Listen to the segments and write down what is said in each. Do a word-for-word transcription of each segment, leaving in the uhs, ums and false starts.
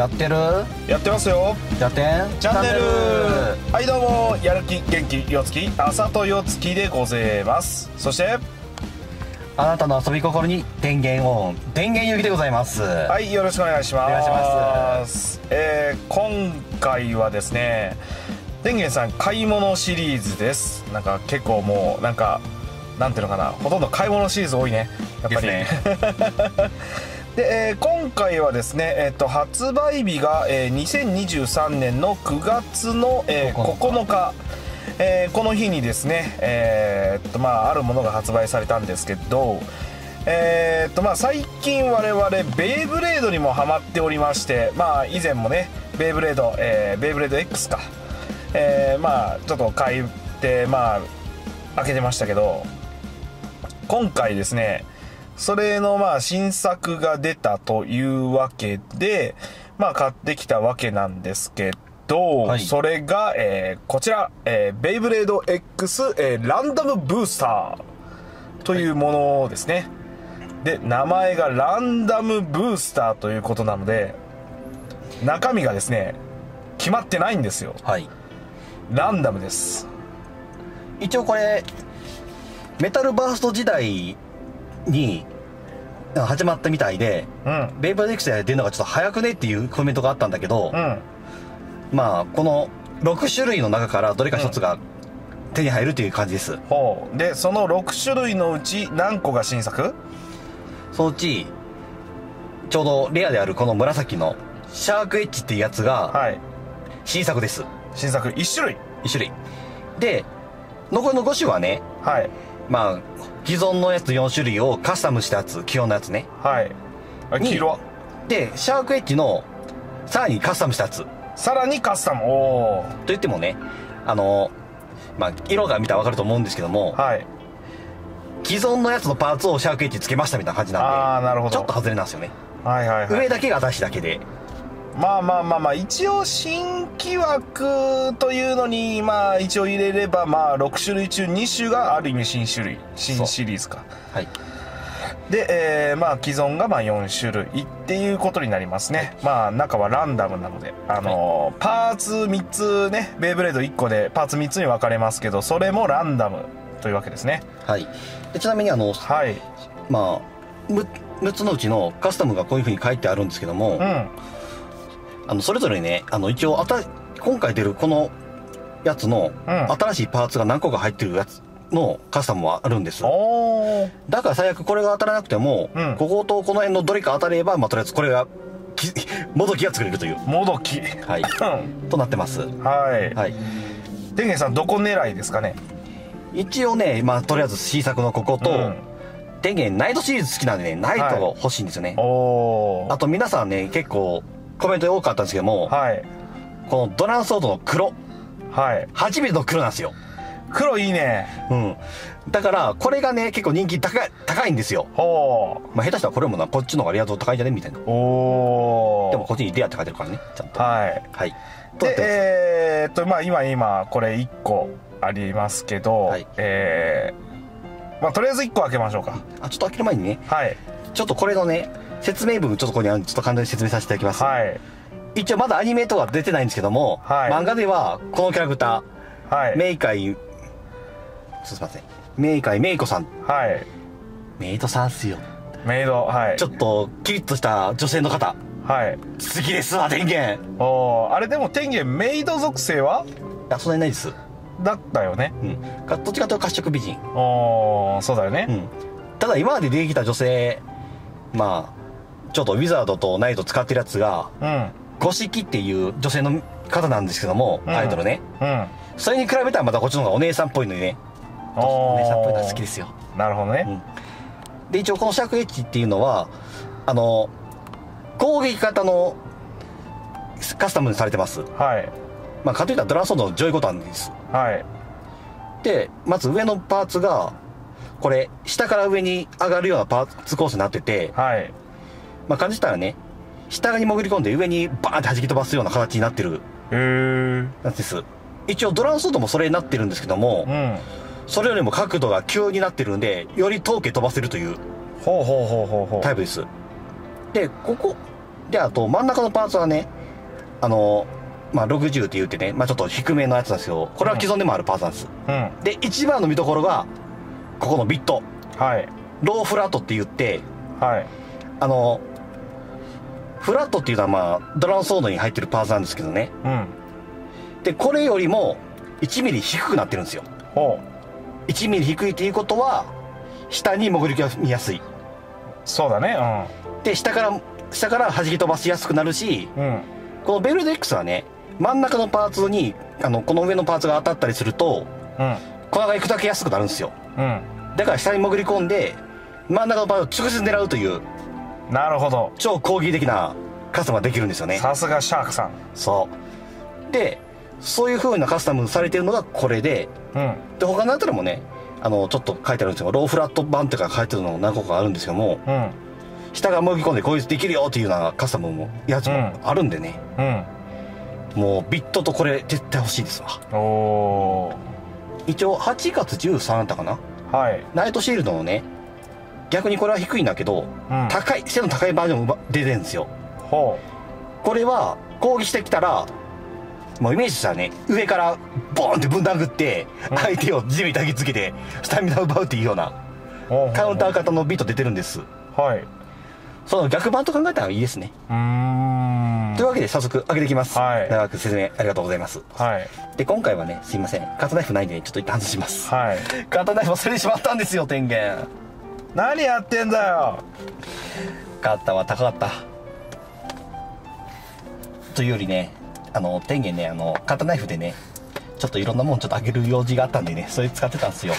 やってる？やってますよ。やってんチャンネル。はいどうも、やる気元気よつきあさとよつきでございます。そしてあなたの遊び心に電源オン、電源ゆきでございます。はい、よろしくお願いします。お願いします。えー、今回はですね、電源さん買い物シリーズです。なんか結構もうなんかなんていうのかな、ほとんど買い物シリーズ多いね、やっぱりね。で、えー、今回はですね、えー、と発売日が、えー、にせんにじゅうさんねんのくがつの、えー、ここのか、えー、この日にですね、えーっとまあ、あるものが発売されたんですけど、えーっとまあ、最近我々ベイブレードにもハマっておりまして、まあ、以前もねベイブレード、えー、ベイブレード エックス か、えーまあ、ちょっと買って、まあ、開けてましたけど、今回ですねそれのまあ新作が出たというわけで、まあ、買ってきたわけなんですけど、はい、それが、えー、こちら、えー、ベイブレード エックス、えー、ランダムブースターというものですね。はい、で名前がランダムブースターということなので中身がですね決まってないんですよ。はい、ランダムです。一応これメタルバースト時代に始まったみたいで、うん、ベイブレード エックス で出るのがちょっと早くねっていうコメントがあったんだけど、うん、まあこのろくしゅるいの中からどれかひとつが手に入るという感じです。うん、ほうでそのろくしゅるいのうち何個が新作？そのうちちょうどレアであるこの紫のシャークエッジっていうやつが新作です。はい、新作いっしゅるいいっしゅるいで残りのごしゅはね、はい、まあ既存のやつとよんしゅるいをカスタムしたやつ、基本のやつね。はい、黄色でシャークエッジのさらにカスタムしたやつ、さらにカスタム、おーと言ってもね、あのまあ色が見たら分かると思うんですけども、はい、既存のやつのパーツをシャークエッジつけましたみたいな感じなんで、ああなるほど、ちょっと外れなんですよね。はいはいはい、上だけが出しだけで、まあまあまあまあ一応新規枠というのにまあ一応入れればまあろくしゅるい中にしゅがある意味新種類、新シリーズか。はい、で、えー、まあ既存がまあよんしゅるいっていうことになりますね。はい、まあ中はランダムなので、あのー、パーツみっつね、ベイブレードいっこでパーツみっつに分かれますけど、それもランダムというわけですね。はい、でちなみにあの、はい、まあ むっつのうちのカスタムがこういうふうに書いてあるんですけども、うん、あのそれぞれね、あの一応あた今回出るこのやつの新しいパーツが何個か入ってるやつのカスタムはあるんです。うん、だから最悪これが当たらなくても、うん、こことこの辺のどれか当たれば、まあ、とりあえずこれがもどきが作れるというもどき、はい、となってます。はい、はい、電源さんどこ狙いですかね？一応ね、まあ、とりあえず新作のここと、うん、電源ナイトシリーズ好きなんでね、ナイト欲しいんですよね。はい、あと皆さんね結構コメント多かったんですけども、はい、このドランソードの黒、はい、初めての黒なんですよ。黒いいね。うん、だからこれがね結構人気高い、高いんですよ。ほう、まあ下手したらこれもな、こっちの方がレア度高いんじゃねみたいな。おお、でもこっちにレアって書いてるからね、ちゃんと。はいはい。でえー、っとまあ今今これいっこありますけど、はい、えー、まあとりあえずいっこ開けましょうか。あ、ちょっと開ける前にね、はい、ちょっとこれのね説明文ちょっとここにあるんでちょっと簡単に説明させていただきます。はい、一応まだアニメとは出てないんですけども、はい、漫画ではこのキャラクター、はい、メイカイ、すいません、メイカイメイコさん、はい、メイドさんっすよ。メイド、はい、ちょっとキリッとした女性の方、はい、好きですわ天元。おお、あれでも天元メイド属性は？いやそんなにないです。だったよね。うん。かどっちかというと褐色美人。おお、そうだよね。うん。ただ今まで出てきた女性、まあちょっとウィザードとナイト使ってるやつが、うん、ゴシキっていう女性の方なんですけども、うん、アイドルね、うん、それに比べたらまたこっちの方がお姉さんっぽいのにね、お姉さんっぽいのが好きですよ。なるほどね。うん、で一応このシャークエッジっていうのはあの攻撃型のカスタムにされてます。はい、まあかといったらドランソードの上位ボタンです。はい、でまず上のパーツがこれ下から上に上がるようなパーツコースになってて、はい、まあ感じたらね、下に潜り込んで上にバーンって弾き飛ばすような形になってるなんです。一応ドランソードもそれになってるんですけども、うん、それよりも角度が急になってるんでより遠くへ飛ばせるというタイプです。でここで、あと真ん中のパーツはね、あのまあろくじゅうって言うてね、まあ、ちょっと低めのやつなんですけど、これは既存でもあるパーツなんです、うん、で一番の見どころがここのビット、はい、ローフラットって言って、はい、あのフラットっていうのは、まあ、ドラムソードに入ってるパーツなんですけどね、うん、でこれよりもいちミリ低くなってるんですよ。いちミリ低いっていうことは下に潜り込みやすい。そうだね、うん、で下から下から弾き飛ばしやすくなるし、うん、このベルデックスはね、真ん中のパーツにあのこの上のパーツが当たったりすると、うん、粉がいくだけ安くなるんですよ、うん、だから下に潜り込んで真ん中のパーツを直接狙うという、なるほど、超攻撃的なカスタムができるんですよね。さすがシャークさん。そうで、そういう風なカスタムされてるのがこれで、うん、で他のあたりもね、あのちょっと書いてあるんですよ、ローフラット版ってか書いてるのも何個かあるんですけども、うん、下がもぎ込んでこいつできるよっていうようなカスタムもやつもあるんでね、うん、もうビットとこれ絶対欲しいですわ。お一応はちがつじゅうさんだったかな、はい、ナイトシールドのね、逆にこれは低いんだけど、うん、高い背の高いバージョンも出てるんですよ。ほう、これは攻撃してきたらもうイメージしたらね、上からボーンってぶん殴って相手を地面にたきつけてスタミナを奪うっていうようなカウンター型のビート出てるんです。はい、その逆版と考えたらいいですね。うーん、というわけで早速開けていきます、はい、長く説明ありがとうございます、はい、で今回はね、すいません、カットナイフないんで、ね、ちょっと一旦外します、はい、カットナイフ忘れてしまったんですよ。天元何やってんだよ。カッターは高かったというよりね、あの天元ね、あのカッターナイフでね、ちょっといろんなもんちょっとあげる用事があったんでね、それ使ってたんですよ。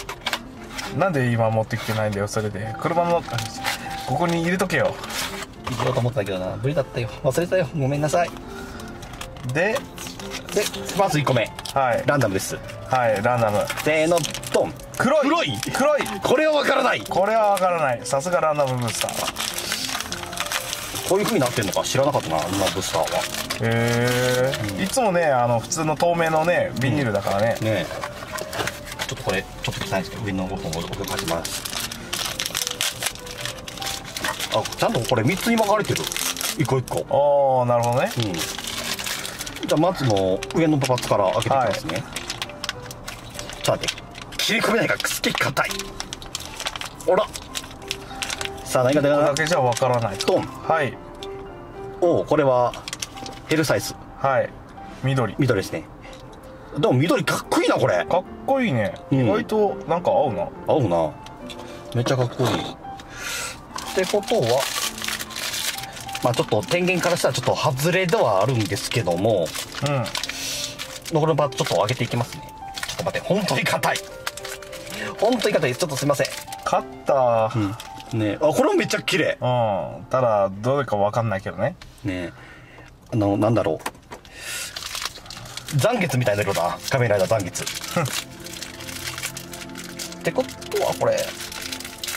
なんで今持ってきてないんだよ。それで車のここに入れとけよ。入れようと思ったけどな、無理だったよ、忘れたよ、ごめんなさい。ででまずいっこめ、はい、ランダムです。はい、ランダム、せーのドン。黒い黒い黒い、これは分からない、これは分からない。さすがランダムブースターはこういう風になってんのか知らなかったな、今ブースターは。へえ、うん、いつもね、あの普通の透明のねビニールだからね、うん、ねえ、ちょっとこれちょっと汚いんですけど、上のごほんを置かします。あ、ちゃんとこれみっつに分かれてる、一個一個。ああ、なるほどね、うん、じゃあまずの上のパパツから開けていきますね、はい、ちょっと待って、切り込めないからくっつけ硬い。ほらさあ、何が出るかだけじゃわからない。ドン。はい、おお、これはヘルサイズ、はい、緑緑ですね。でも緑かっこいいな、これかっこいいね、うん、意外となんか合うな、合うな、めっちゃかっこいい。ってことはまあちょっと天元からしたらちょっと外れではあるんですけども、うん、残りのパーツちょっと上げていきますね。ちょっと待って、本当に硬い、本当に硬いです、ちょっとすいません。勝った、うんね、あ、これもめっちゃ綺麗、うん、ただどれか分かんないけどね。ね、あのなんだろう、残月みたいな色だ、仮面ライダー残月ってことはこれ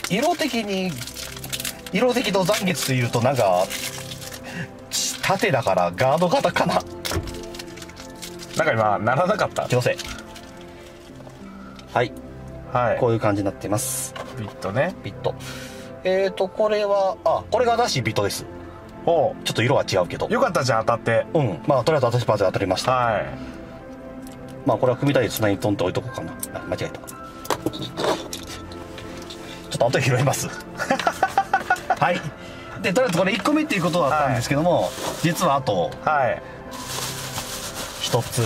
色的に色的と残月というとなんか縦だからガード型かな。なんか今ならなかった、調整、はいはい、こういう感じになってます。ビットね、ビット、えーとこれはあ、これが新しいビットです。おう、ちょっと色は違うけどよかったじゃん、当たって。うん、まあとりあえず私パーツが当たりました。はい、まあこれは組み立て繋いにトンと置いとこうかな。あ、間違えた、ちょっと後で拾いますはい、でとりあえずこれいっこめっていうことだったんですけども、はい、実はあと、はい、ひとつ、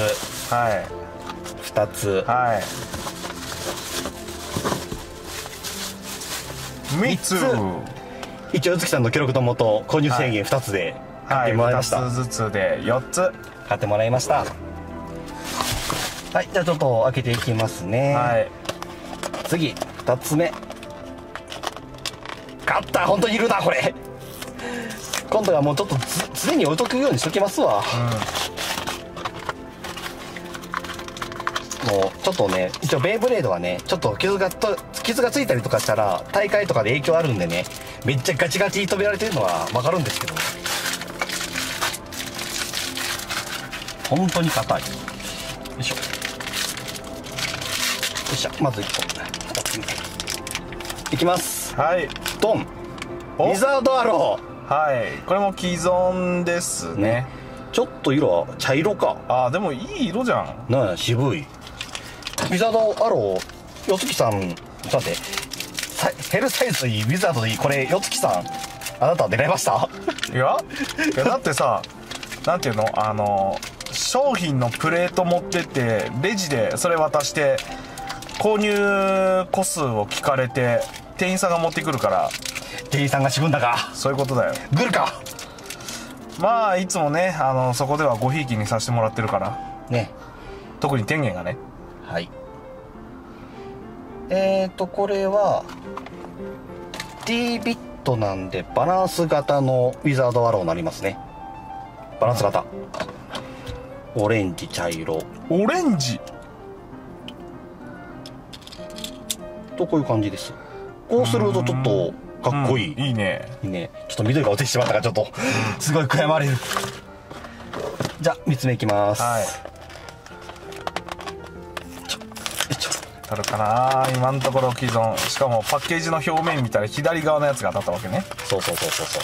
はい、ふたつ、はい、みっつ、一応宇月さんの記録のもと購入制限ふたつで買ってもらいました、はいはい、ふたつずつでよっつ買ってもらいました。はい、じゃあちょっと開けていきますね、はい、次ふたつめ、買った、本当にいるなこれ今度はもうちょっと常に置いとくようにしときますわ、うん、もうちょっとね、一応ベイブレードはね、ちょっと傷がと傷がついたりとかしたら大会とかで影響あるんでね、めっちゃガチガチに止められてるのは分かるんですけど、本当に硬い。よいしょよっしゃ、まずいっこふたつめいきます。はい、ドン。リザードアロー、はい、これも既存ですね。ね、ちょっと色茶色か。ああ、でもいい色じゃん。なあ、渋い。ウィザードアロー、よつきさん、ちょっと待って。ヘルサイズいい、ウィザードいい、これよつきさん、あなた狙いました？いや、いやだってさ、なんていうの、あの商品のプレート持ってってレジでそれ渡して購入個数を聞かれて店員さんが持ってくるから、店員さんが仕組んだか、そういうことだよ。グルか。まあいつもね、あのそこではごひいきにさせてもらってるからね、特に天元がね。はい、えーとこれは D ビットなんでバランス型のウィザードアローになりますね。バランス型、オレンジ、茶色、オレンジとこういう感じです。こうするとちょっとかっこいい、うん、いいね、いいね。ちょっと緑が落ちてしまったからちょっとすごい悔やまれる。じゃあみっつめいきます。はい、ちょちょ当たるかな。今のところ既存、しかもパッケージの表面見たら左側のやつが当たったわけね。そうそうそうそうそう、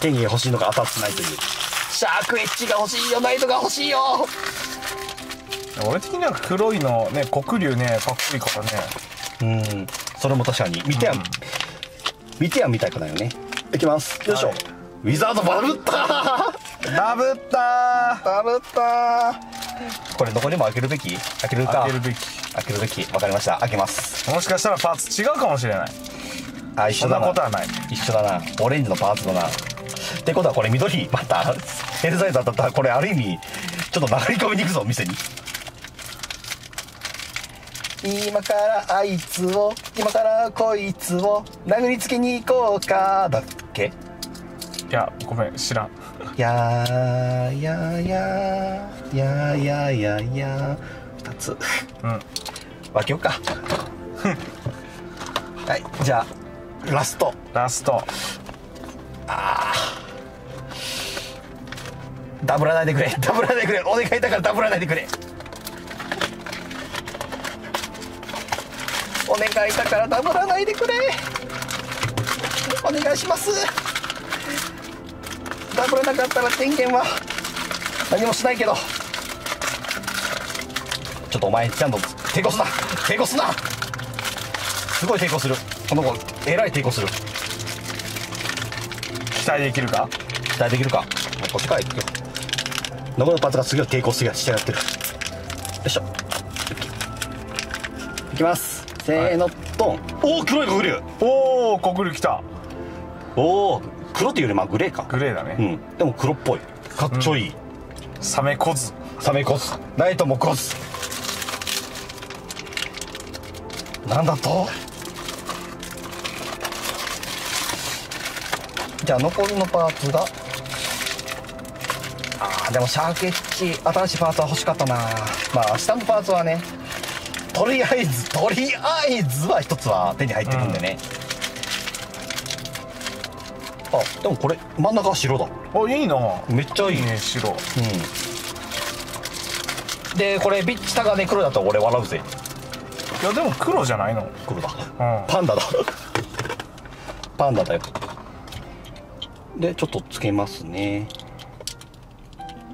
手に欲しいのが当たってないという。シャークエッジが欲しいよ、ナイトが欲しいよ。俺的には黒いのね、黒龍ね、かっこいいからね。うん、それも確かに見てや、うん、見てやみたいかなよね。いきます、よいしょ、はい、ウィザードバブったバブったバブった。これどこにも開けるべき、開けるか、開けるべき、開けるべき。わかりました、開けます。もしかしたらパーツ違うかもしれない。あ、一緒だな。そんなことはない、一緒だな。オレンジのパーツだな。ってことはこれ緑、またヘルサイズ当たったら、これある意味ちょっと流れ込みに行くぞ、店に。今からあいつを、今からこいつを殴りつけに行こうかだっけ。いやごめん、知らん。やーやーやーやーやーやーやーふたつ、うん、分けようかはい、じゃあラスト、ラスト。ああ、ダブらないでくれ、ダブらないでくれ、お願いだからダブらないでくれ、お願いだからダブらないでくれ、お願いします。ダブらなかったら天元は何もしないけど、ちょっとお前ちゃんと抵抗すな、抵抗すな。すごい抵抗する、この子えらい抵抗する。期待できるか、期待できるか。こっちかい、残りのパーツがすげえ抵抗すげえしてやってる。よいしょ、いきます、せーの、ドン。おお、黒い黒龍、おお黒龍きた。おお、黒っていうよりまあグレーか、グレーだね。うん、でも黒っぽい、かっちょいい、うん、サメコズ、サメコズ、ナイトもコズ。なんだと。じゃあ残りのパーツが、あーでもシャークエッジ新しいパーツは欲しかったな。まあ下のパーツはね、とりあえずとりあえずは一つは手に入ってるんでね、うん、あでもこれ真ん中は白だ。あ、いいな、めっちゃいいね、白。うん、でこれビッチ下がね黒だと俺笑うぜ。いやでも黒じゃないの、黒だ、うん、パンダだパンダだよ。でちょっとつけますね。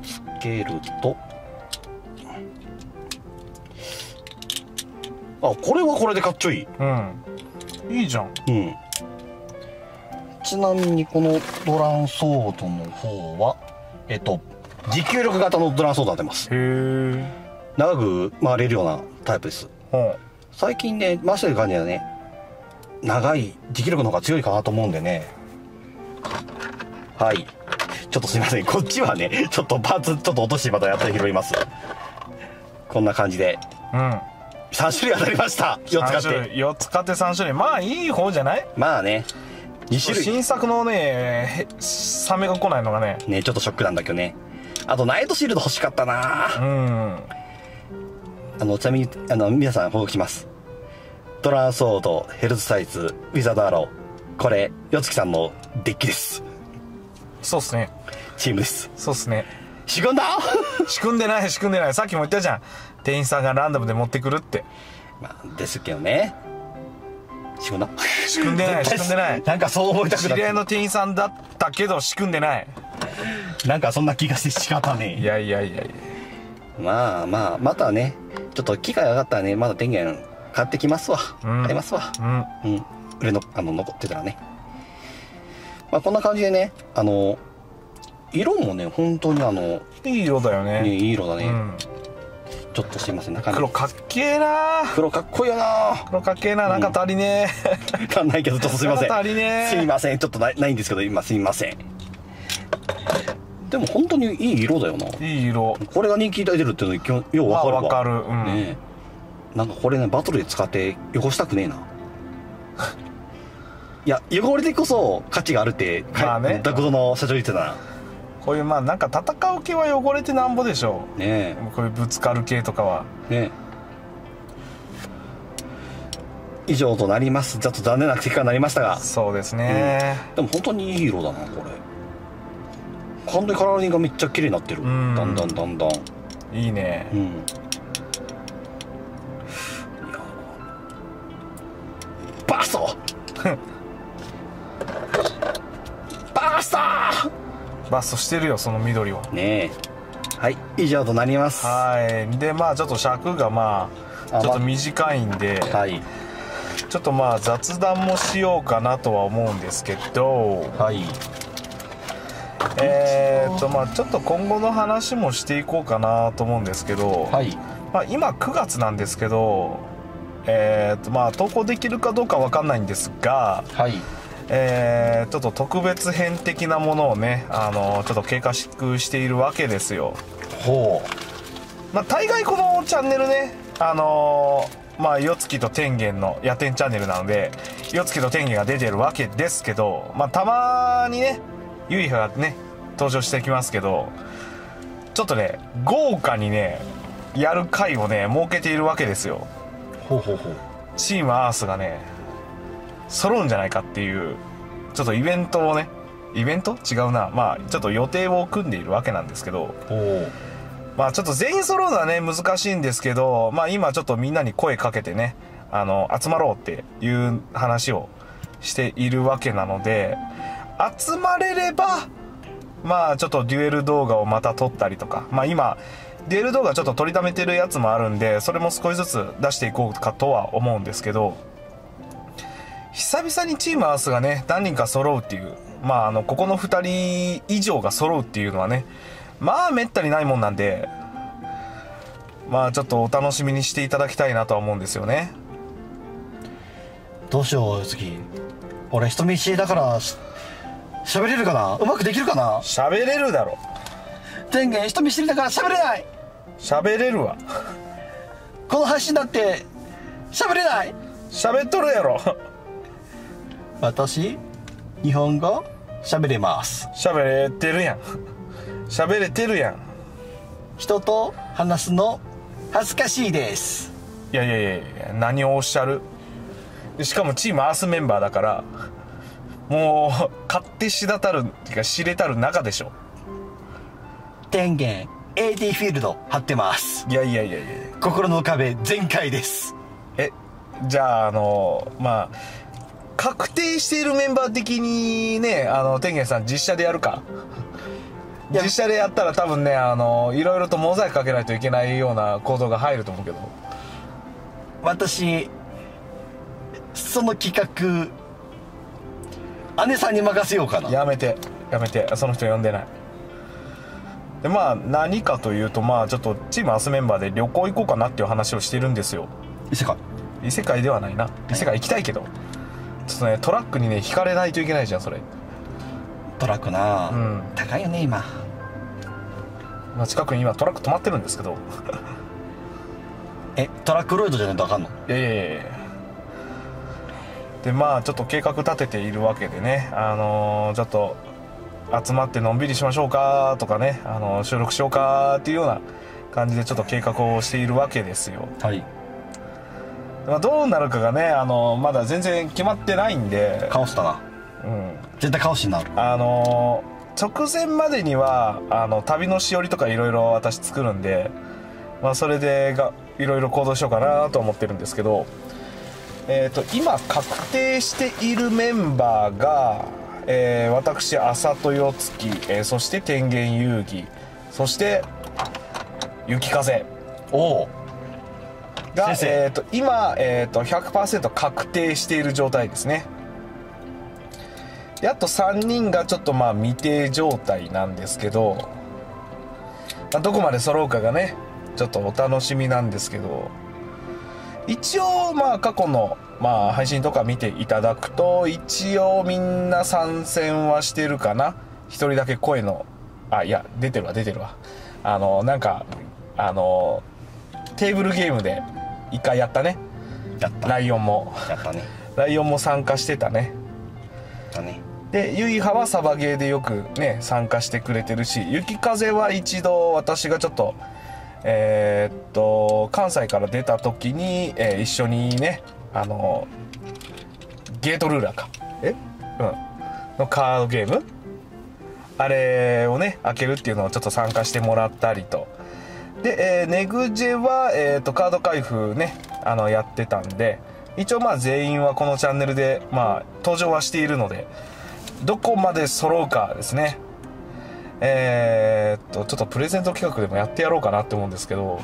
つけると、あ、これはこれでかっちょいい、うん、いいじゃん。うん、ちなみにこのドランソードの方はえっと持久力型のドランソード当てます。へえ、長く回れるようなタイプです。うん、最近ねマシュルガニはね長い持久力の方が強いかなと思うんでね。はい、ちょっとすいません、こっちはねちょっとパーツちょっと落としてまたやって拾います。こんな感じで、うん、さんしゅるい当たりました。よっつ買って、よっつ買ってさんしゅるい、まあいい方じゃない。まあね、にしゅるい新作のねサメが来ないのがねねちょっとショックなんだけどね。あとナイトシールド欲しかったな。うん、あのちなみにあの皆さん報告します。ドラーソード、ヘルズサイズ、ウィザードアロー、これよつきさんのデッキです。そうっすね、チームです。そうっすね、仕組んだ仕組んでない、仕組んでない。さっきも言ったじゃん、店員さんがランダムで持ってくるって。まあですけどね、仕組んだ仕組んでない仕組んでないなんかそう思いたくなった。知り合いの店員さんだったけど仕組んでないなんかそんな気がして仕方ねえ。いやいやいやいや、まあまあまたね、ちょっと機会上がったらね、まだ電源買ってきますわ、うん、買いますわ、うん、うん、売れのあの残ってたらね。まあこんな感じでね、あの色もね本当にあのいい色だよね。いい色だね、うん、ちょっとすいません、中身黒かっけえな。黒かっこいいよな。黒かっけえな。なんか足りねえ、うん、足んないけどちょっとすいません、足りねえ、すいません、ちょっとな い, ないんですけど今すいません。でも本当にいい色だよな。いい色。これが人気出てるっていうのよう分かるわ。分かる、うん、ね。なんかこれねバトルで使って汚したくねえな。いや汚れてこそ価値があるってダクドの社長言ってたな。こういうまあなんか戦う系は汚れてなんぼでしょうね。こういうぶつかる系とかはね。以上となります。ちょっと残念な結果になりましたが。そうですね、うん、でも本当にいい色だなこれ。本当にカラーリングがめっちゃ綺麗になってる。だんだんだんだんいいね、うん、いやバーストバーストバーストしてるよその緑はね。えはい、以上となります。はいで、まあちょっと尺がまあちょっと短いんで、ま、はい、ちょっとまあ雑談もしようかなとは思うんですけど、はいえーとまあ、ちょっと今後の話もしていこうかなと思うんですけど、はい、まあ、今くがつなんですけど、えーとまあ、投稿できるかどうか分かんないんですが、はい、えー、ちょっと特別編的なものをね、あのちょっと計画しているわけですよ。ほう、まあ、大概このチャンネルね、あのーまあ、よつきと天元の夜天チャンネルなのでよつきと天元が出てるわけですけど、まあ、たまにねユイハがね登場してきますけど、ちょっとね豪華にねやる回をね設けているわけですよ。ほうほうほう。チームアースがね揃うんじゃないかっていうちょっとイベントをね、イベント違うな、まあちょっと予定を組んでいるわけなんですけど、まあちょっと全員揃うのはね難しいんですけど、まあ今ちょっとみんなに声かけてね、あの集まろうっていう話をしているわけなので、集まれればまあちょっとデュエル動画をまた撮ったりとか、まあ今デュエル動画ちょっと撮りためてるやつもあるんで、それも少しずつ出していこうかとは思うんですけど、久々にチームアースがね何人か揃うっていう、まああのここのふたり以上が揃うっていうのはねまあめったにないもんなんで、まあちょっとお楽しみにしていただきたいなとは思うんですよね。どうしよう次、俺人見知りだから喋れるかな、うまくできるかな。喋れるだろ。天元人見知りだから喋れない。喋れるわ。この配信だって喋れない。喋っとるやろ。私日本語喋れます。喋れてるやん。喋れてるやん。人と話すの恥ずかしいです。いやいやいや、何をおっしゃる。しかもチームアースメンバーだからもう勝手知らたるっていうか知れたる中でしょ。天元 エーディー フィールド張ってます。いやいやいやいや、心の壁全開です。えじゃああのまあ確定しているメンバー的にね、あの天元さん実写でやるか。実写でやったら多分ね、あのいろいろとモザイクかけないといけないような行動が入ると思うけど、私その企画姉さんに任せようかな。やめてやめて、その人呼んでない。でまあ何かというと、まあちょっとチームアースメンバーで旅行行こうかなっていう話をしてるんですよ。異世界異世界ではないな、異世界行きたいけど、ちょっとねトラックにね引かれないといけないじゃん。それトラックな、うん、高いよね今、まあ、近くに今トラック止まってるんですけどえトラックロイドじゃないとあかんの。いやいやいや、でまあちょっと計画立てているわけでね、あのー、ちょっと集まってのんびりしましょうかとかね、あのー、収録しようかっていうような感じでちょっと計画をしているわけですよ。はい、まあ、どうなるかがね、あのー、まだ全然決まってないんで。カオスだな。うん絶対カオスになる。あのー、直前までにはあの旅のしおりとかいろいろ私作るんで、まあ、それでがいろいろ行動しようかなと思ってるんですけど、えー、と今確定しているメンバーが、えー、私浅戸よつき、えー、そして天元遊戯、そして雪風おがえー、と今、えー、と ひゃくパーセント 確定している状態ですね。であとさんにんがちょっとまあ未定状態なんですけど、まあ、どこまで揃うかがねちょっとお楽しみなんですけど、一応まあ過去のまあ配信とか見ていただくと一応みんな参戦はしてるかな。ひとりだけ声のあいや出てるわ出てるわあのなんかあのテーブルゲームで一回やったねやったライオンもやったねライオンも参加してたねだね。でゆいははサバゲーでよくね参加してくれてるし、雪風は一度私がちょっとえー、っと関西から出た時に、えー、一緒にねあのゲートルーラーかえ、うん、のカードゲームあれをね開けるっていうのをちょっと参加してもらったりと。で、えー、ネグジェは、えー、っとカード開封ねあのやってたんで、一応まあ全員はこのチャンネルでまあ登場はしているので、どこまで揃うかですね。えー、っとちょっとプレゼント企画でもやってやろうかなって思うんですけど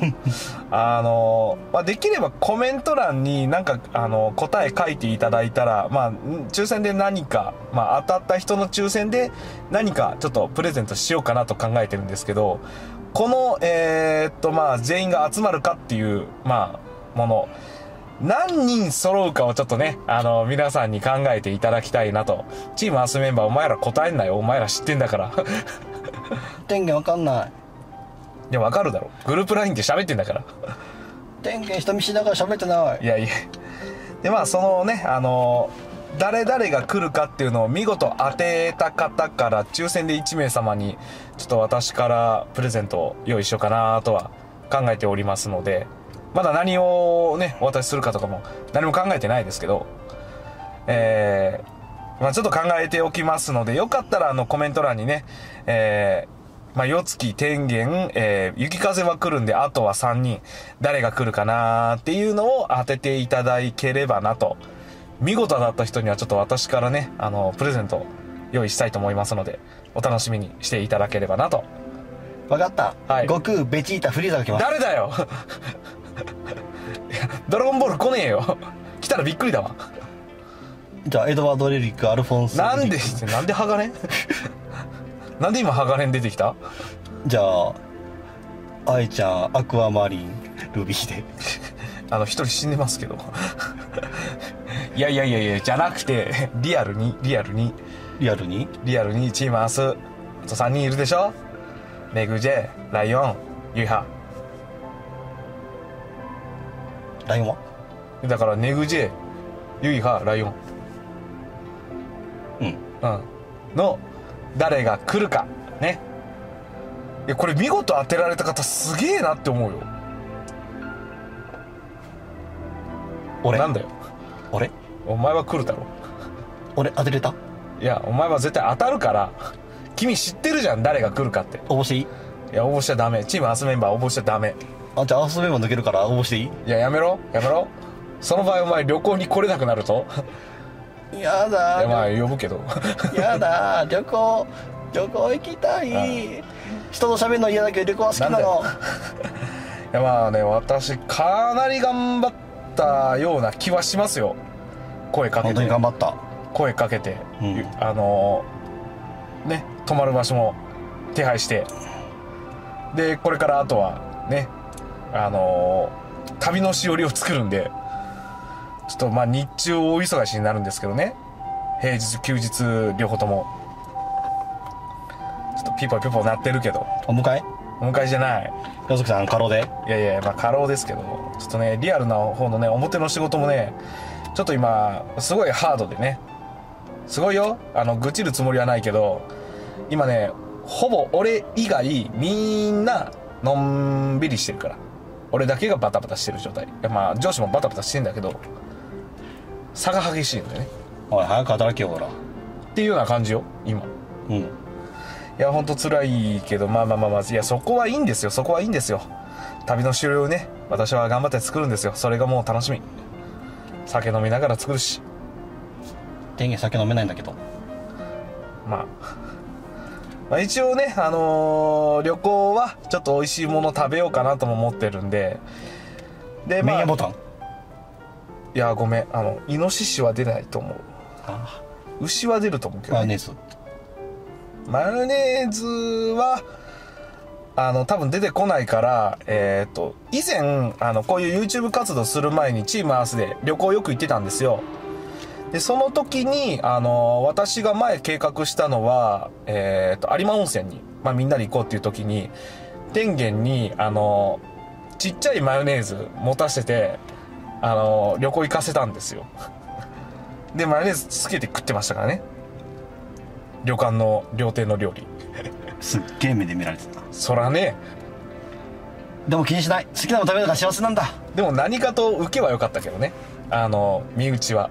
あの、まあ、できればコメント欄になんかあの答え書いていただいたら、まあ、抽選で何か、まあ、当たった人の抽選で何かちょっとプレゼントしようかなと考えてるんですけど、この、えー、っとまあ全員が集まるかっていう、まあ、もの何人揃うかをちょっとねあの皆さんに考えていただきたいなと。チームアースメンバーお前ら答えんなよ、お前ら知ってんだから天元わかんない。いやわかるだろ、グループラインで喋ってんだから天元人見知りだから喋ってない。いやいやでまあそのねあの誰々が来るかっていうのを見事当てた方から抽選でいち名様にちょっと私からプレゼントを用意しようかなとは考えておりますので、まだ何をねお渡しするかとかも何も考えてないですけど、えーまあ、ちょっと考えておきますので、よかったらあのコメント欄にね、えーまあ、よつき天元、えー、雪風は来るんであとはさんにん誰が来るかなっていうのを当てていただければなと。見事だった人にはちょっと私からねあのプレゼント用意したいと思いますので、お楽しみにしていただければなと。分かった、はい、悟空ベジータフリーザが来ます。誰だよドラゴンボール来ねえよ来たらびっくりだわ。じゃあエドワード・レリックアルフォンスなんでなんで鋼なんで今鋼出てきた。じゃあアイちゃんアクアマリンルビーであの一人死んでますけどいやいやいやいやじゃなくてリアルにリアルにリアルにリアルにチームアースあとさんにんいるでしょ。ネグジェライオンユイハライオンはだからネグジェユイハライオンうんうんの誰が来るかね。いやこれ見事当てられた方すげえなって思うよ。俺なんだよ俺お前は来るだろ俺当てれた。いやお前は絶対当たるから君知ってるじゃん誰が来るかって。応募していい。いや応募しちゃダメ。チームアースメンバー応募しちゃダメ。あんたアースメンバー抜けるから応募していい。いややめろやめろその場合お前旅行に来れなくなるとやだー。いやまあ呼ぶけどやだー旅行旅行行きたい。人と喋るの嫌だけど旅行は好きなの。いやまあね私かなり頑張ったような気はしますよ。声かけて本当に頑張った声かけて、うん、あのー、ね泊まる場所も手配して、でこれからあとはねあのー、旅のしおりを作るんで、ちょっとまあ日中大忙しになるんですけどね、平日休日両方ともちょっとピポピポ鳴ってるけどお迎えお迎えじゃないよつきさん過労で。いやいやまあ過労ですけど、ちょっとねリアルな方のね表の仕事もねちょっと今すごいハードでね、すごいよあの愚痴るつもりはないけど、今ねほぼ俺以外みんなのんびりしてるから俺だけがバタバタしてる状態。まあ上司もバタバタしてんだけど差が激しいんでね。おい早く働けよほらっていうような感じよ今。うん。いやほんとつらいけどまあまあまあまあいやそこはいいんですよそこはいいんですよ。旅の終了ね私は頑張って作るんですよ。それがもう楽しみ。酒飲みながら作るし。天元酒飲めないんだけど、まあ、まあ一応ね、あのー、旅行はちょっと美味しいもの食べようかなとも思ってるんで。で、まあ、メイヤボタン、いやごめん、あのイノシシは出ないと思う。ああ、牛は出ると思うけど、ね、マヨネーズマヨネーズはあの多分出てこないから、えー、と以前あのこういう YouTube 活動する前にチームアースで旅行よく行ってたんですよ。でその時にあの私が前計画したのは、えー、と有馬温泉に、まあ、みんなで行こうっていう時に天元にあのちっちゃいマヨネーズ持たせてあの旅行行かせたんですよ。でマヨネーズつけて食ってましたからね、旅館の料亭の料理。すっげえ目で見られてた。そらね、でも気にしない、好きなの食べるのが幸せなんだ。でも何かと受けは良かったけどね、あの身内は、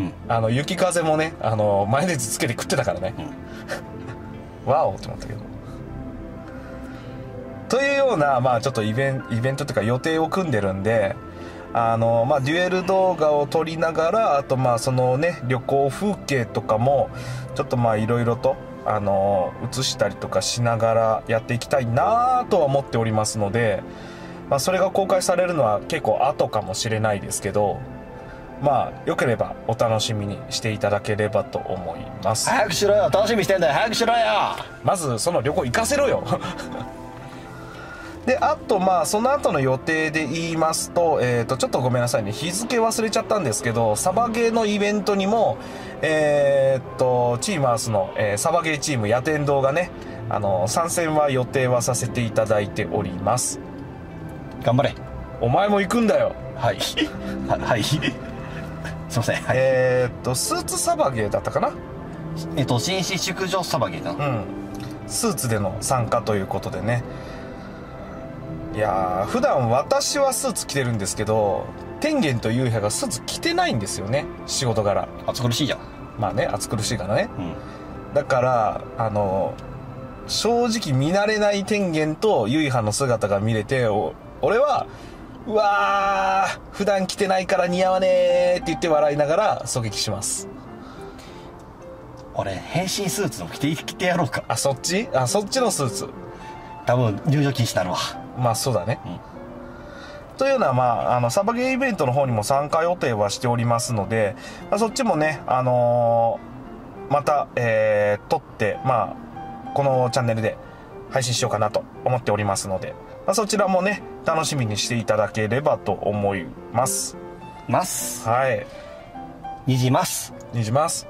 うん、あの雪風もね、あのマヨネーズつけて食ってたからね、うん、ワオと思ったけど。というような、まあちょっとイベンイベントというか予定を組んでるんで、あのまあデュエル動画を撮りながら、あとまあそのね旅行風景とかもちょっとまあいろいろとあの映したりとかしながらやっていきたいなとは思っておりますので、まあ、それが公開されるのは結構後かもしれないですけど、まあよければお楽しみにしていただければと思います。早くしろよ、楽しみにしてんだよ、早くしろよ、まずその旅行行かせろよであとまあその後の予定で言いますと、えーとちょっとごめんなさいね、日付忘れちゃったんですけど、サバゲーのイベントにもえーとチームアースの、えー、サバゲーチーム野天堂がね、あの参戦は予定はさせていただいております。頑張れ、お前も行くんだよ。はいは、はいすいません、はい、えっとスーツサバゲーだったかな、えっと紳士淑女サバゲーだな、うん、スーツでの参加ということでね。いやー、普段私はスーツ着てるんですけど、天元とゆうへいがスーツ着てないんですよね、仕事柄。暑苦しいじゃん。まあね、暑苦しいからね、うん、だからあの正直見慣れない天元とゆいはの姿が見れて、お俺はうわー普段着てないから似合わねえって言って笑いながら狙撃します。俺変身スーツの着て着てやろうか。あ、そっち、あそっちのスーツ多分入場禁止になるわ。まあそうだね、うん、というような、まあ、あのサバゲーイベントの方にも参加予定はしておりますので、まあ、そっちもね、あのー、また、えー、撮って、まあ、このチャンネルで配信しようかなと思っておりますので、まあ、そちらもね楽しみにしていただければと思いますますはいにじますにじます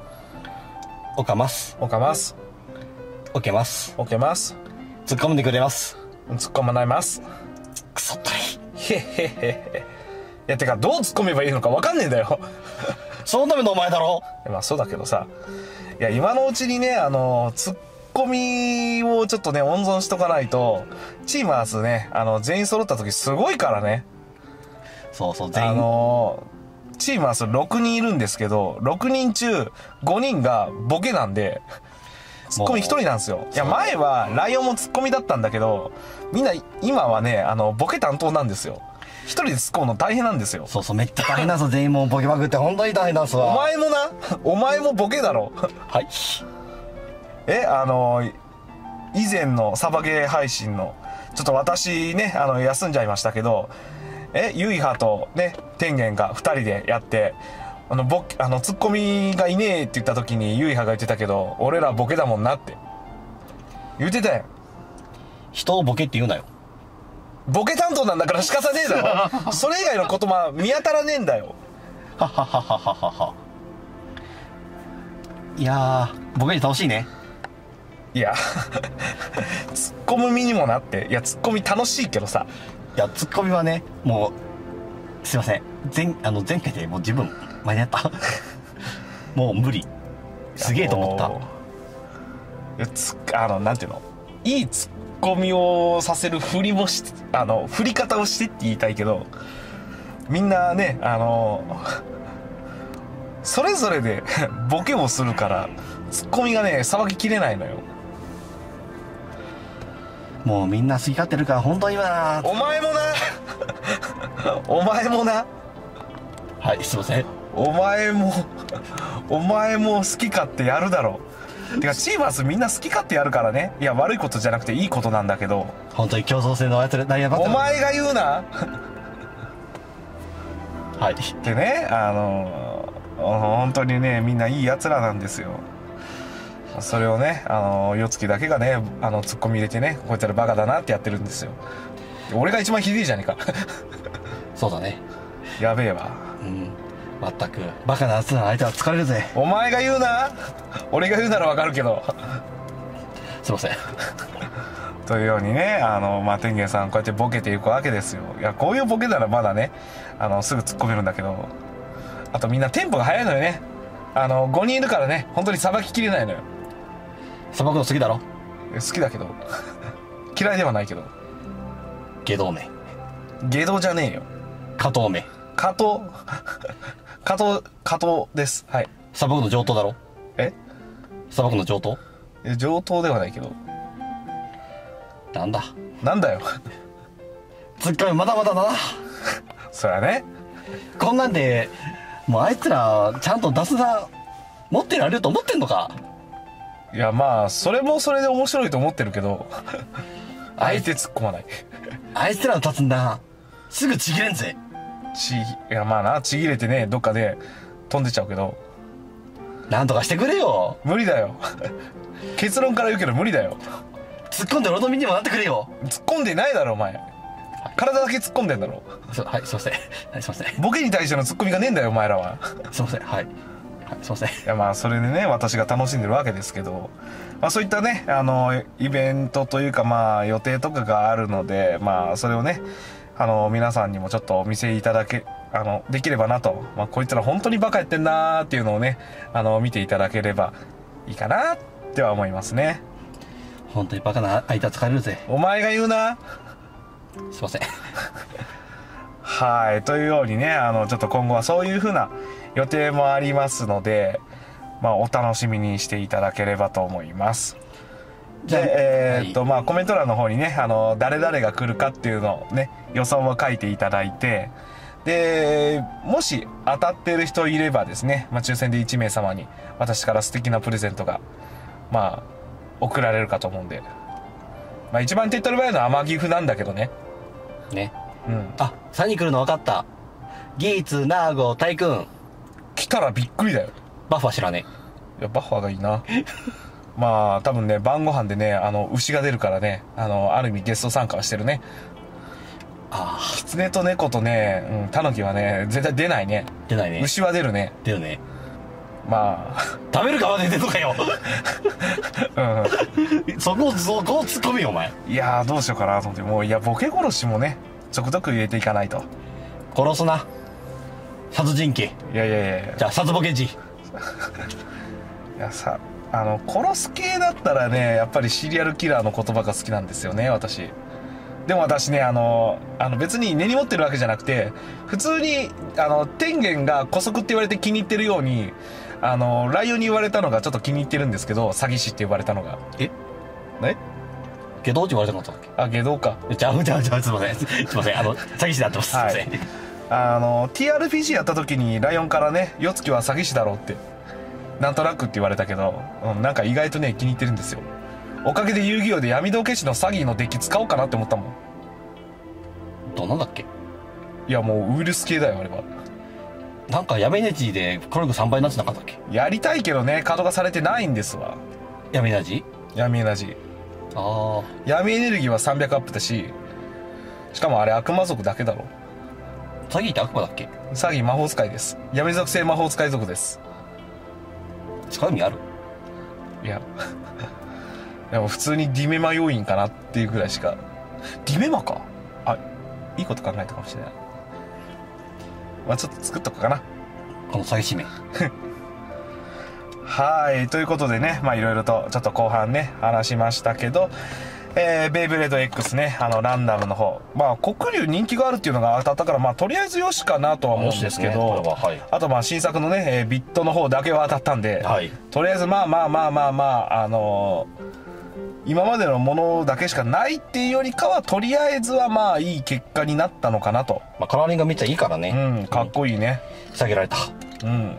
おかますおかますおけますおけます突っ込んでくれます突っ込まないますくそったいへへへ。いやてかどう突っ込めばいいのか分かんねえんだよそのためのお前だろ。まあそうだけどさ、いや今のうちにね、あの突っ込みをちょっとね温存しとかないと、チームアースね、あの全員揃った時すごいからね。そうそう、全員あのチームアースろくにんいるんですけど、ろくにん中ごにんがボケなんでツッコミひとりなんですよ。いや前はライオンもツッコミだったんだけど、みんな今はね、あのボケ担当なんですよ。一人で突っ込むの大変なんですよ。そうそう、めっちゃ大変なんですよ全員もボケまくって本当に大変なんですわ。お前もな、お前もボケだろはい、えあの以前のサバゲー配信のちょっと私ね、あの休んじゃいましたけど、えゆいはとね天元がふたりでやって、あのボあのツッコミがいねえって言った時にゆいはが言ってたけど、俺らボケだもんなって言ってたやん。人をボケって言うなよ、ボケ担当なんだから仕方ねえだろそれ以外の言葉見当たらねえんだよはははははは。いやーボケに楽しいね。いやツッコむ身にもなって、いやツッコミ楽しいけどさ、いやツッコミはね、もうすいません、前あの前回でもう自分間に合ったもう無理、すげえと思った。あのなんていうの、いいツッコミをさせる振りもしあの振り方をしてって言いたいけど、みんなねあのそれぞれでボケもするからツッコミがねさばききれないのよ。もうみんな好き勝ってるから本当に今な、お前もなお前もなはい、すいません。お前もお前も好き勝手やるだろう。てかチーバースみんな好き勝手やるからね。いや悪いことじゃなくていいことなんだけど、本当に競争性のやつ何やばってお前が言うな。はいでね、あの本当にねみんないいやつらなんですよ。それをね、あの世月だけがね、あのツッコミ入れてね、こいつらバカだなってやってるんですよ。俺が一番ひでえじゃねえか。そうだね、やべえわ。うんまったくバカなやつなら相手は疲れるぜ。お前が言うな。俺が言うならわかるけど。すいません。というようにね、あの、まあ、天元さんこうやってボケていくわけですよ。いやこういうボケならまだね、あのすぐ突っ込めるんだけど、あとみんなテンポが速いのよね。あのごにんいるからね、本当にさばききれないのよ。さばくの好きだろ。好きだけど嫌いではないけど。下道め下道じゃねえよ、加藤め加藤加藤加藤です。はい、砂漠の上等だろ。え、砂漠の上等。上等ではないけど。なんだなんだよ。ツッコミまだまだだな。そりゃね、こんなんでもうあいつらちゃんと出すな持ってられると思ってんのか。いやまあそれもそれで面白いと思ってるけど、相手突っ込まない。あいつらの立つんだすぐちぎれんぜ。ちいやまあな、ちぎれてねどっかで飛んでっちゃうけど、なんとかしてくれよ。無理だよ。結論から言うけど無理だよ。突っ込んで俺の身にもなってくれよ。突っ込んでないだろお前、はい、体だけ突っ込んでんだろ。はい、すいません、はい、すいません。ボケに対しての突っ込みがねえんだよお前らは。すいません、はい、はい、すいません。いやまあそれでね私が楽しんでるわけですけど、まあそういったねあのイベントというかまあ予定とかがあるので、まあそれをねあの皆さんにもちょっとお見せいただけあのできればなと、まあ、こいつら本当にバカやってんなーっていうのをねあの見ていただければいいかなっては思いますね。本当にバカな相手は疲れるぜ。お前が言うな。すいません。はい、というようにねあのちょっと今後はそういう風な予定もありますので、まあ、お楽しみにしていただければと思います。でえーっとまあ、コメント欄の方にねあの誰々が来るかっていうのをね予想を書いていただいて、でもし当たってる人いればですね、まあ、抽選でいち名様に私から素敵なプレゼントがまあ送られるかと思うんで、まあ、一番手っ取り早いのは天城府なんだけどね。ね、うん、あさんにん来るの分かった。ギーツナーゴタイくん来たらびっくりだよ。バッファ知らねえ。いやバッファがいいな。まあ多分ね晩ご飯でねあの牛が出るからね、あのある意味ゲスト参加はしてるね。ああキツネと猫とね、うん、タヌキはね絶対出ないね。出ないね。牛は出るね。出るね。まあ食べる側で出るのかよ。、うん、そこそこを突っ込みよお前。いやーどうしようかなと思って、もういやボケ殺しもねちょくちょく入れていかないと。殺すな殺人鬼。いやいやいや、じゃあ殺ボケ人。いやさあの殺す系だったらねやっぱりシリアルキラーの言葉が好きなんですよね私。でも私ねあのあの別に根に持ってるわけじゃなくて、普通にあの天元が姑息って言われて気に入ってるように、あのライオンに言われたのがちょっと気に入ってるんですけど、詐欺師って呼ばれたのが。ええ下道って言われたのだっけ。あ下道か。じゃあじゃあじゃあすいませんすいません、あの詐欺師だってます。はい、すいません。あの ティーアールピージー やった時にライオンからね世月は詐欺師だろうってなんとなくって言われたけど、うん、なんか意外とね気に入ってるんですよ。おかげで遊戯王で闇道化師の詐欺のデッキ使おうかなって思ったもん。どんなんだっけ。いやもうウイルス系だよあれは。なんか闇ネジでコルクさんばいになってなかったっけ。やりたいけどねカード化されてないんですわ。闇エナジー闇エナジー。ああ闇エネルギーはさんびゃくアップだし、しかもあれ悪魔族だけだろ。詐欺って悪魔だっけ。詐欺魔法使いです。闇属性魔法使い族です。使う意味ある。いやでも普通にディメマ要員かなっていうぐらいしか。ディメマか、あいいこと考えたかもしれない。まあちょっと作っとくかなこの詐欺師名。はいということでね、まあいろいろとちょっと後半ね話しましたけど、えー、ベイブレード X ねあのランダムの方、まあ黒龍人気があるっていうのが当たったからまあとりあえずよしかなとは思うんですけど、ねはい、あとまあ新作のね、えー、ビットの方だけは当たったんで、はい、とりあえずまあまあまあまあまああのー今までのものだけしかないっていうよりかは、とりあえずはまあいい結果になったのかなと。まあカラーリングがめっちゃいいからね。うん、かっこいいね。下げられた。うん。ん？い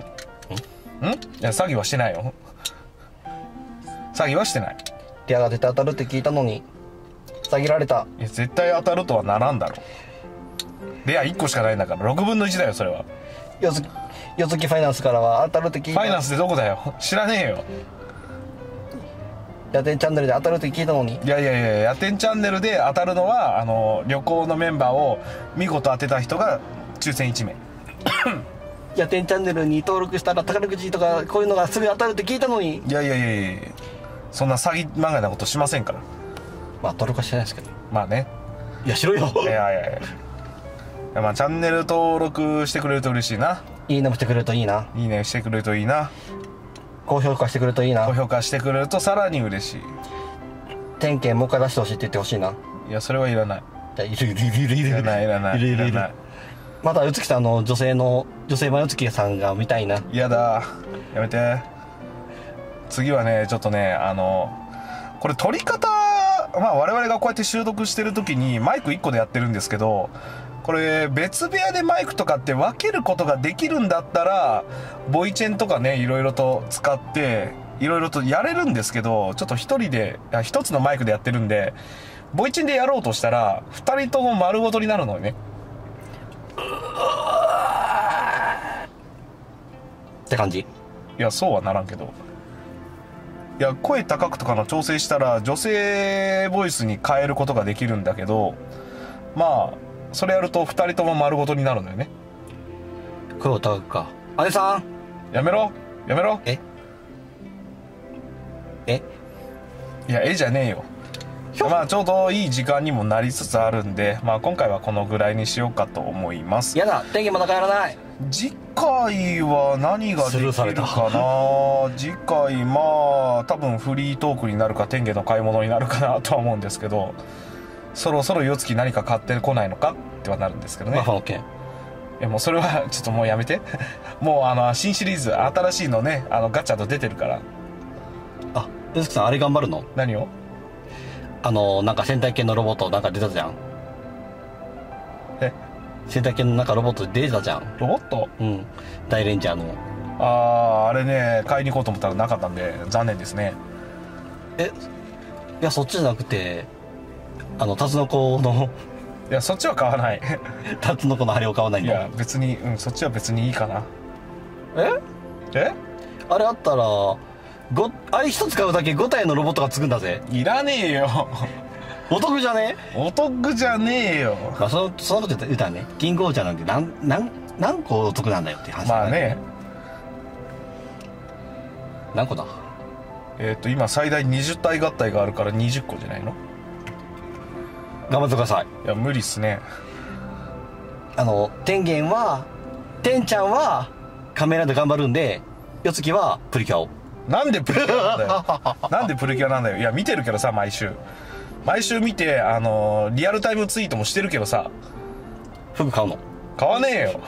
や、詐欺はしてないよ。詐欺はしてない。リアが絶対当たるって聞いたのに、下げられた。いや、絶対当たるとはならんだろ。レアいっこしかないんだから、ろくぶんのいちだよ、それは。よずき、よずきファイナンスからは当たるって聞いた。ファイナンスってどこだよ。知らねえよ。野天チャンネルで当たるって聞いたのに。いやいやいや、野天チャンネルで当たるのは、あの、旅行のメンバーを見事当てた人が抽選いちめい。野天チャンネルに登録したら宝くじとかこういうのがすぐ当たるって聞いたのに。いやいやいやいや、そんな詐欺まがいなことしませんから。まあ登録はしてないですけど。まあね。いや、しろよ。いやいやいや。まあ、チャンネル登録してくれると嬉しいな。いいねもしてくれるといいな。いいねしてくれるといいな。高評価してくれるといいな。高評価してくれるとさらに嬉しい。天権もう一回出してほしいって言ってほしいな。いや、それはいらない。いや、いるいるいるいるいらないいらないいるいるいる。また宇月さんの女性の女性版宇月さんが見たいな。いやだ、やめて。次はね、ちょっとね、あのこれ撮り方、まあ我々がこうやって収録してる時にマイクいっこでやってるんですけど、これ別部屋でマイクとかって分けることができるんだったらボイチェンとかね、いろいろと使っていろいろとやれるんですけど、ちょっとひとりでひとつのマイクでやってるんで、ボイチェンでやろうとしたらふたりとも丸ごとになるのよねって感じ。いや、そうはならんけど、いや、声高くとかの調整したら女性ボイスに変えることができるんだけど、まあそれやるとふたりとも丸ごとになるんだよね。声を高くか。姉さんやめろやめろ。ええ、いや、えじゃねえよ。まあちょうどいい時間にもなりつつあるんで、まあ今回はこのぐらいにしようかと思います。やだ、天気もなかやらない。次回は何ができるかな。次回まあ多分フリートークになるか天気の買い物になるかなとは思うんですけど、そろそろ世月何か買ってこないのかってはなるんですけどね。いや、もうそれはちょっともうやめて。もうあの新シリーズ新しいのね、あのガチャと出てるから。あ、世月さんあれ頑張るの？何を？あのなんか戦隊系のロボットなんか出たじゃん。え、戦隊系のなんかロボット出てたじゃん。ロボット？うん、大レンジャーの。ああ、あれね、買いに行こうと思ったらなかったんで残念ですね。え、いや、そっちじゃなくてあのタツノコの。いや、そっちは買わない。タツノコのあれを買わないんだ。いや別に、うん、そっちは別にいいかな。ええ、あれあったらあれひとつ買うだけごたいのロボットがつくんだぜ。いらねえよ。お得じゃねえ。お得じゃねえよ。まあそのそのこと言ったらね、銀行じゃなんて何何何個お得なんだよって話。まあね、何個だ。えっと今最大にじゅったい合体があるからにじゅっこじゃないの。頑張ってください。いや、無理っすね。あの天元は天ちゃんはカメラで頑張るんで、世月はプリキュアを。なんでプリキュアなんだよ。なんでプリキュアなんだよ。いや、見てるけどさ、毎週毎週見て、あのー、リアルタイムツイートもしてるけどさ。服買うの？買わねえよ。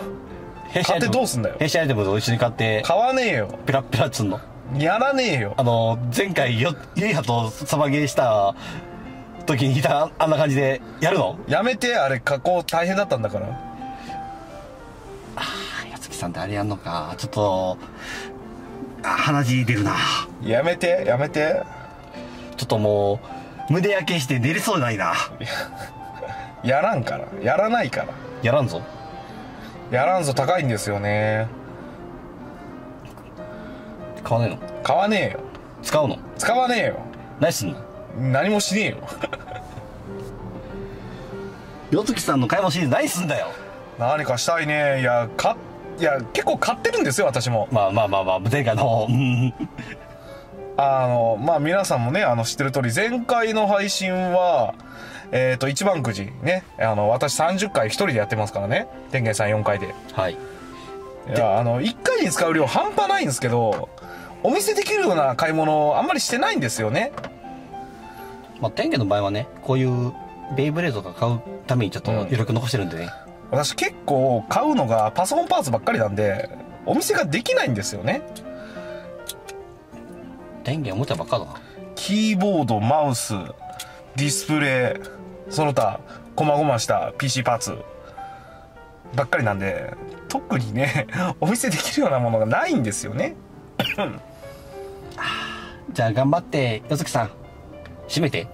買ってどうすんだよ。弊社アイテムと一緒に買って。買わねえよ。ピラピラつんのやらねえよ。あのー、前回よゆいはとサバゲーした時にいたあんな感じでやるの？やめて。あれ加工大変だったんだから。ああ、やつきさんってあれやんのか。ちょっと鼻血出るな。やめてやめて。ちょっともう胸焼けして寝れそうじゃないな。やらんから、やらないから。やらんぞやらんぞ。高いんですよね。買わねえの？買わねえよ。使うの？使わねえよ。何すんの？何もしねえよ。世月さんの買い物シリーズ何すんだよ。何かしたいね。いや、かいや結構買ってるんですよ、私も。まあまあまあまあ、前回のあのまあ皆さんもね、あの知ってる通り、前回の配信はえっ、ー、と一番くじね、あの私さんじゅっかい一人でやってますからね。天元さんよんかいで。はい。いや、あのいっかいに使う量半端ないんですけど、お見せできるような買い物あんまりしてないんですよね。まあ天元の場合はね、こういうベイブレードとか買うためにちょっと余力残してるんでね、うん、私結構買うのがパソコンパーツばっかりなんでお店ができないんですよね。天元おもちゃばっかだな。キーボード、マウス、ディスプレイ、その他細々した ピーシー パーツばっかりなんで、特にねお見せできるようなものがないんですよね。じゃあ頑張ってヨツキさん閉めて。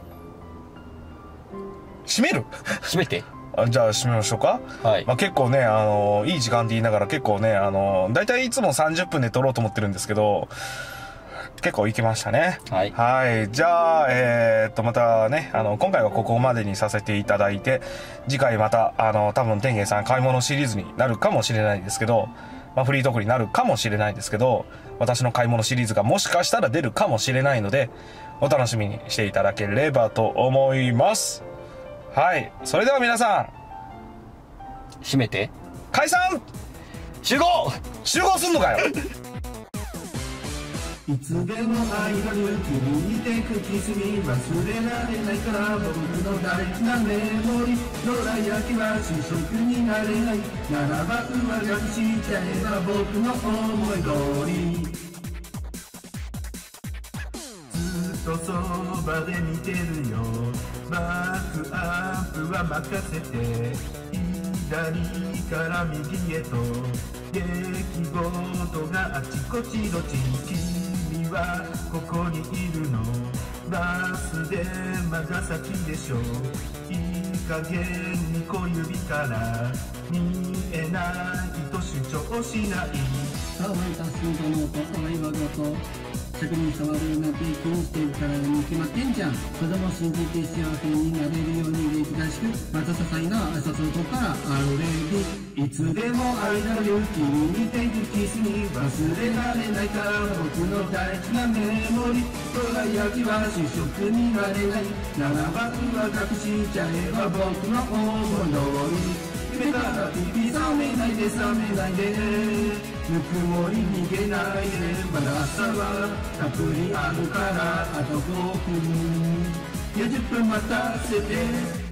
閉める閉めて。じゃあ閉めましょうか。はい、まあ結構ね、あのー、いい時間って言いながら結構ね、あのー、大体いつもさんじゅっぷんで撮ろうと思ってるんですけど、結構いけましたね。はい、はい、じゃあえー、っとまたね、あの今回はここまでにさせていただいて、次回またあの多分天元さん買い物シリーズになるかもしれないですけど、まあ、フリートークになるかもしれないですけど、私の買い物シリーズがもしかしたら出るかもしれないので、お楽しみにしていただければと思います。はい、それでは皆さん閉めて解散集合集合すんのかよ。いつでもアイドル君にてくきすみ、忘れられないから僕の大事なメモリ、どら焼きは主食になれない、ならばうまがくしちゃえば僕の思い通り、ずっとそばで見てるよ、バックアップは任せて、左から右へと出来事があちこちどちち、ここにいるのバスでまだ先でしょ、いい加減に小指から見えないと主張しない、乾いた仕事の音、洗い場ごと柵に触るなんて気にしてるからに決まってんじゃん、子供信じて幸せになれるように礼儀正しく、また些細な挨拶のとこからあの礼儀、いつでも愛なる勇気にていくキスに、忘れられないから僕の大事なメモリ、どら焼きは主食になれない、ならばうまくしちゃえば僕の思い通り、目からビビ覚めないで覚めないで、ぬくもり逃げないで、まだ朝はたっぷりあるからあとごふん、よんじゅっぷん待たせて